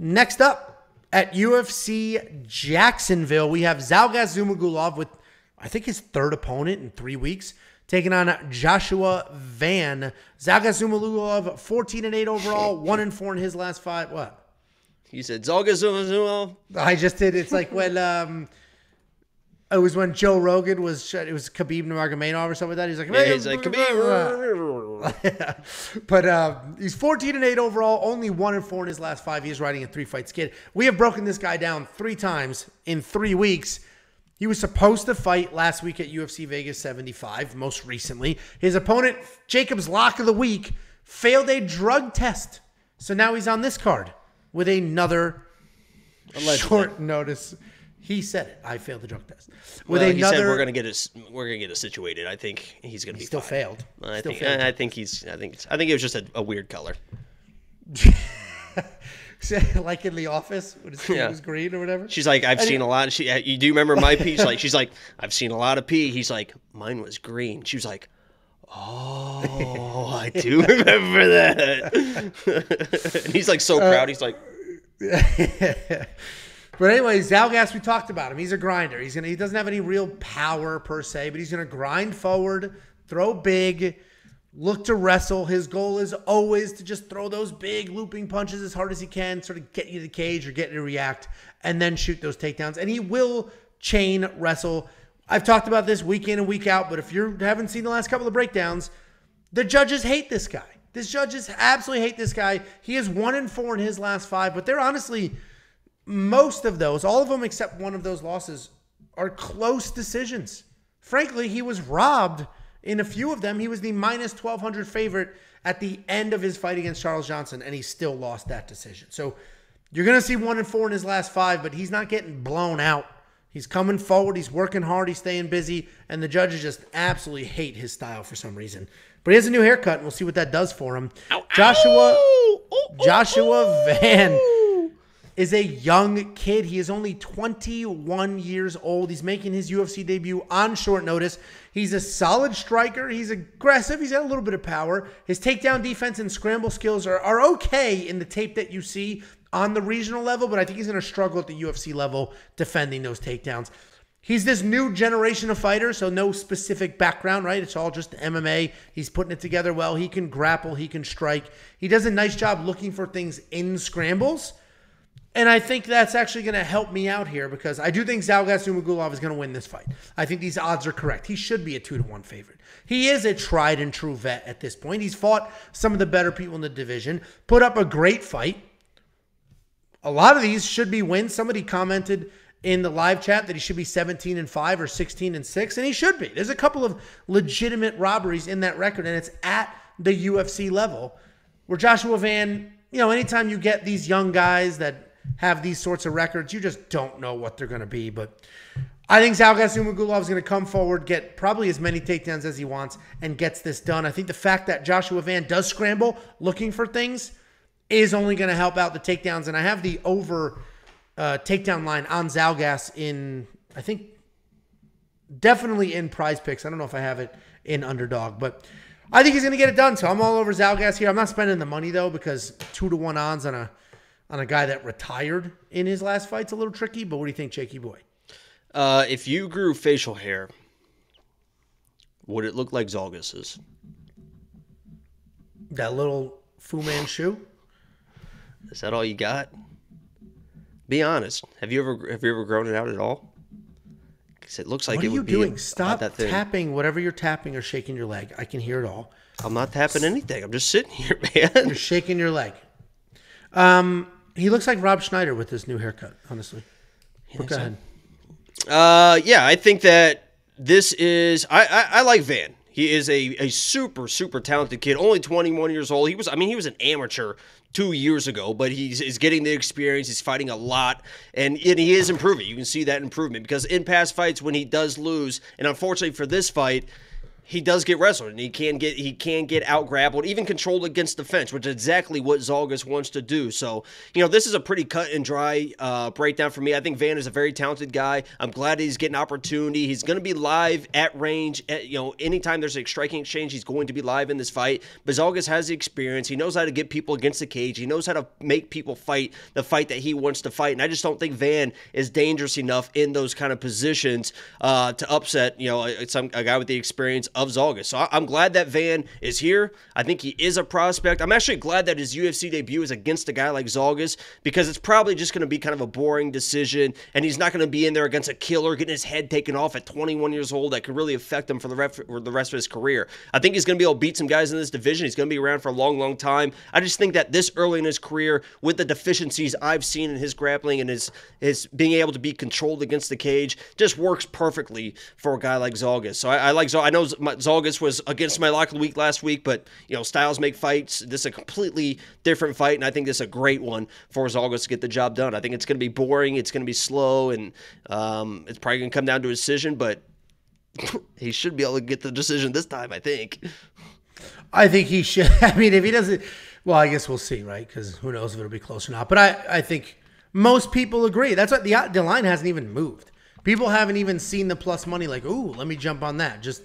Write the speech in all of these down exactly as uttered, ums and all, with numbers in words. Next up at U F C Jacksonville, we have Zhalgas Zhumagulov with, I think, his third opponent in three weeks, taking on Joshua Van. Zhalgas Zhumagulov, fourteen and eight overall, one and four in his last five. What? You said Zhalgas Zhumagulov? I just did. It's like when um, it was when Joe Rogan was, it was Khabib Nurmagomedov or something like that. He's like, yeah, he's like, Khabib. But uh, he's fourteen and eight overall, only one and four in his last five. He is riding a three fight skid. We have broken this guy down three times in three weeks. He was supposed to fight last week at U F C Vegas seventy-five, most recently. His opponent, Jacob's lock of the week, failed a drug test. So now he's on this card with another Allegedly. short notice. He said it. I failed the drug test. With well, another, he said we're going to get us. We're going to get us situated. I think he's going to be still fine. failed. I still think. Failed. I think he's. I think. It's, I think it was just a, a weird color. Like in The Office, when his yeah. was green or whatever. She's like, I've and seen he, a lot. She, you do remember my pee? She's like, she's like, I've seen a lot of pee. He's like, mine was green. She was like, oh, I do remember that. And he's like so uh, proud. He's like, but anyway, Zhalgas, we talked about him. He's a grinder. He's gonna. He doesn't have any real power per se, but he's gonna grind forward, throw big. Look to wrestle. His goal is always to just throw those big looping punches as hard as he can, sort of get you to the cage or get you to react, and then shoot those takedowns. And he will chain wrestle. I've talked about this week in and week out, but if you haven't seen the last couple of breakdowns, the judges hate this guy. These judges absolutely hate this guy. He is one and four in his last five, but they're honestly, most of those, all of them except one of those losses, are close decisions. Frankly, he was robbed. In a few of them, he was the minus twelve hundred favorite at the end of his fight against Charles Johnson, and he still lost that decision. So you're going to see one and four in his last five, but he's not getting blown out. He's coming forward. He's working hard. He's staying busy, and the judges just absolutely hate his style for some reason. But he has a new haircut, and we'll see what that does for him. Ow, Joshua, ow, ow, Joshua ow, Van ow. is a young kid. He is only twenty-one years old. He's making his U F C debut on short notice. He's a solid striker. He's aggressive. He's got a little bit of power. His takedown defense and scramble skills are, are okay in the tape that you see on the regional level, but I think he's going to struggle at the U F C level defending those takedowns. He's this new generation of fighters, so no specific background, right? It's all just M M A. He's putting it together well. He can grapple. He can strike. He does a nice job looking for things in scrambles, and I think that's actually going to help me out here because I do think Zhalgas Zhumagulov is going to win this fight. I think these odds are correct. He should be a two to one favorite. He is a tried and true vet at this point. He's fought some of the better people in the division, put up a great fight. A lot of these should be wins. Somebody commented in the live chat that he should be seventeen and five or sixteen and six, and he should be. There's a couple of legitimate robberies in that record, and it's at the U F C level where Joshua Van, you know, anytime you get these young guys that have these sorts of records, you just don't know what they're going to be. But I think Zhalgas Zhumagulov is going to come forward, get probably as many takedowns as he wants, and gets this done. I think the fact that Joshua Van does scramble looking for things is only going to help out the takedowns. And I have the over uh, takedown line on Zhalgas in, I think, definitely in PrizePicks. I don't know if I have it in Underdog, but I think he's going to get it done. So I'm all over Zhalgas here. I'm not spending the money, though, because two to one odds on a on a guy that retired in his last fight's a little tricky, but what do you think, Jakey boy? Uh, if you grew facial hair, would it look like Zhalgas's? That little Fu Manchu? Is that all you got? Be honest. Have you ever have you ever grown it out at all? Because it looks like what it would be. What are you doing? A, Stop that tapping whatever you're tapping or shaking your leg. I can hear it all. I'm not tapping anything. I'm just sitting here, man. You're shaking your leg. Um. He looks like Rob Schneider with his new haircut, honestly. Go so. ahead. Uh, yeah, I think that this is – I I like Van. He is a, a super, super talented kid, only twenty-one years old. He was – I mean, he was an amateur two years ago, but he's, he's getting the experience. He's fighting a lot, and, and he is improving. You can see that improvement because in past fights when he does lose, and unfortunately for this fight – he does get wrestled, and he can get he can get out-grappled, even controlled against the fence, which is exactly what Zhalgas wants to do. So, you know, this is a pretty cut-and-dry uh, breakdown for me. I think Van is a very talented guy. I'm glad he's getting opportunity. He's going to be live at range. At, you know, anytime there's a striking exchange, he's going to be live in this fight. But Zhalgas has the experience. He knows how to get people against the cage. He knows how to make people fight the fight that he wants to fight. And I just don't think Van is dangerous enough in those kind of positions uh, to upset, you know, a, some, a guy with the experience of Zhalgas. So I, I'm glad that Van is here. I think he is a prospect. I'm actually glad that his U F C debut is against a guy like Zhalgas, because it's probably just going to be kind of a boring decision, and he's not going to be in there against a killer getting his head taken off at twenty-one years old that could really affect him for the, ref for the rest of his career. I think he's going to be able to beat some guys in this division. He's going to be around for a long, long time. I just think that this early in his career, with the deficiencies I've seen in his grappling and his, his being able to be controlled against the cage, just works perfectly for a guy like Zhalgas. So I, I like Zhalgas. I know Zhalgas was against my lock of the week last week, but, you know, styles make fights. This is a completely different fight, and I think this is a great one for Zhalgas to get the job done. I think it's going to be boring. It's going to be slow, and um, it's probably going to come down to a decision, but he should be able to get the decision this time, I think. I think he should. I mean, if he doesn't, well, I guess we'll see, right? Because who knows if it'll be close or not. But I, I think most people agree. That's what the, the line hasn't even moved. People haven't even seen the plus money like, ooh, let me jump on that. Just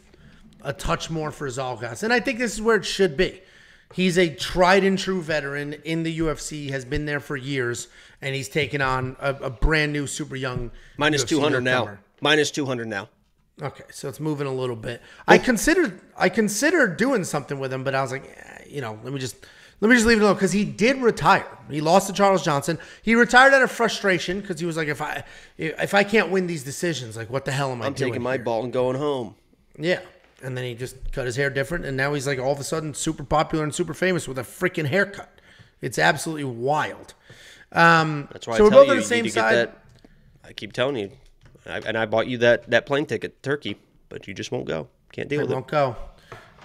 a touch more for Zhalgas. And I think this is where it should be. He's a tried and true veteran in the U F C, has been there for years, and he's taken on a, a brand new, super young. Minus U F C two hundred newcomer. Now. Minus two hundred now. Okay, so it's moving a little bit. I considered I considered doing something with him, but I was like, eh, you know, let me just let me just leave it alone, because he did retire. He lost to Charles Johnson. He retired out of frustration because he was like, if I if I can't win these decisions, like what the hell am I doing? I'm taking my ball and going home. Yeah, and then he just cut his hair different, and now he's like all of a sudden super popular and super famous with a freaking haircut. It's absolutely wild. Um, That's why so I we're tell both you, on the same side. That, I keep telling you. I, and I bought you that, that plane ticket, Turkey, but you just won't go. Can't deal I with it. I won't go.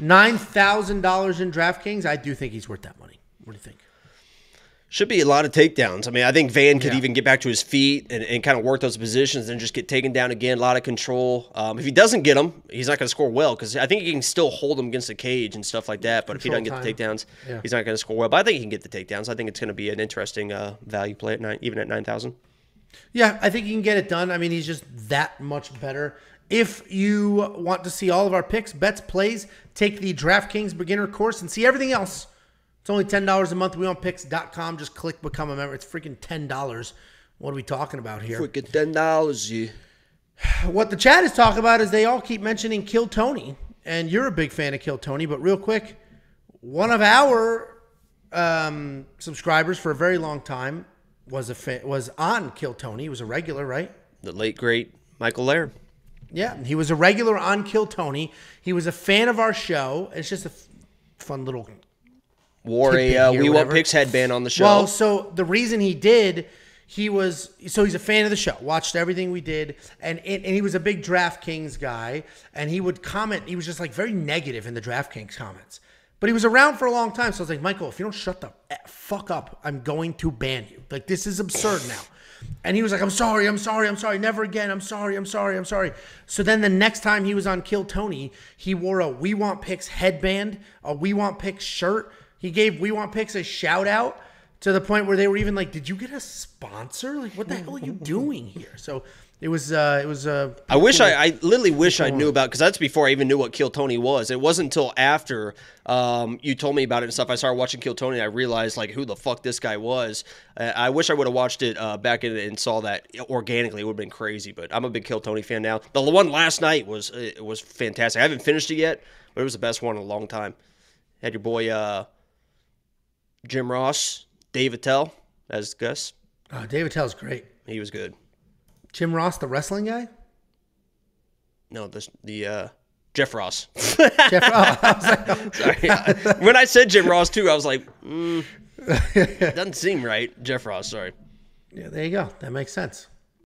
nine thousand dollars in DraftKings. I do think he's worth that money. What do you think? Should be a lot of takedowns. I mean, I think Van could yeah. even get back to his feet and, and kind of work those positions and just get taken down again. A lot of control. Um, if he doesn't get them, he's not going to score well, because I think he can still hold them against the cage and stuff like that. But control if he doesn't time. get the takedowns, yeah. he's not going to score well. But I think he can get the takedowns. I think it's going to be an interesting uh, value play at nine, even at nine thousand. Yeah, I think he can get it done. I mean, he's just that much better. If you want to see all of our picks, bets, plays, take the DraftKings beginner course and see everything else. It's only ten dollars a month. We Want Picks dot com. Just click become a member. It's freaking ten dollars. What are we talking about here? Freaking ten dollars, yeah. What the chat is talking about is they all keep mentioning Kill Tony, and you're a big fan of Kill Tony, but real quick, one of our um, subscribers for a very long time was a fan, was on Kill Tony. He was a regular, right? The late, great Michael Lair. Yeah, he was a regular on Kill Tony. He was a fan of our show. It's just a fun little... Wore a uh, We Want Picks headband on the show. Well, so the reason he did, he was... So he's a fan of the show. Watched everything we did. And, it, and he was a big DraftKings guy. And he would comment. He was just like very negative in the DraftKings comments. But he was around for a long time. So I was like, Michael, if you don't shut the fuck up, I'm going to ban you. Like, this is absurd now. And he was like, I'm sorry, I'm sorry, I'm sorry. Never again. I'm sorry, I'm sorry, I'm sorry. So then the next time he was on Kill Tony, he wore a We Want Picks headband, a We Want Picks shirt. He gave We Want Picks a shout out to the point where they were even like, did you get a sponsor? Like, what the hell are you doing here? So... It was, uh, it was, uh, I wish I, I literally wish I knew about, cause that's before I even knew what Kill Tony was. It wasn't until after, um, you told me about it and stuff. I started watching Kill Tony. And I realized like who the fuck this guy was. Uh, I wish I would have watched it, uh, back in and saw that organically. It would have been crazy, but I'm a big Kill Tony fan now. The one last night was, it was fantastic. I haven't finished it yet, but it was the best one in a long time. Had your boy, uh, Jim Ross, Dave Attell as Gus. Oh, Dave Attell's great. He was good. Jim Ross, the wrestling guy? No, the, the uh, Jeff Ross. Jeff, oh, I was like, oh. Sorry. I, when I said Jim Ross, too, I was like, mm, doesn't seem right. Jeff Ross, sorry. Yeah, there you go. That makes sense.